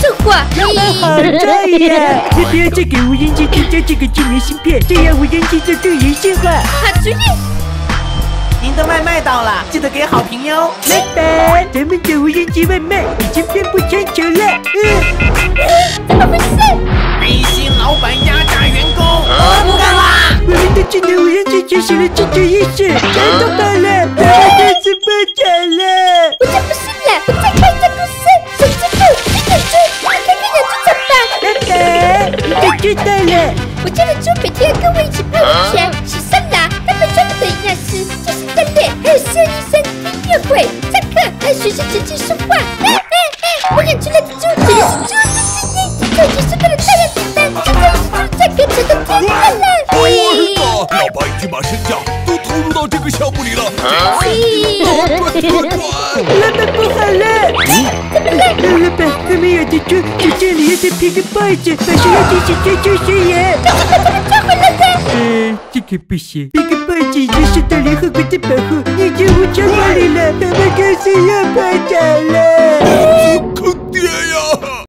送货。老板好大爷，要不要再给无人机添加这个智能芯片，这样无人机就更人性化。好主意。 您的外卖到了，记得给好评哟。老板，咱们的无人机外卖已经遍布全球了。怎么回事？黑心老板压榨员工，我不干啦！我们的智能无人机提醒了自己意识，全都爆了，咱们公司破产了。我才不信了，我再开一家公司，小支付、电子支付，开个养猪场吧。老板，你早知道了。我家的猪每天跟我一起泡温泉、洗桑拿，他们专门的营养师就是。 还有兽医生听音乐会、上课，还有学生前去说话。我养出来的猪，这是猪，这是你，这就是为了大量订单，这就是猪价格涨得天了。我操！老板已经把身价都投入到这个项目里了。老板不好了！怎么了？老板，我们养的猪就这里在披个包子，晚上要进行追猪巡演。但是把他们抓回来的。这个不行。 已经受到联合国的保护，已经无条无理了，咱们公司要破产了。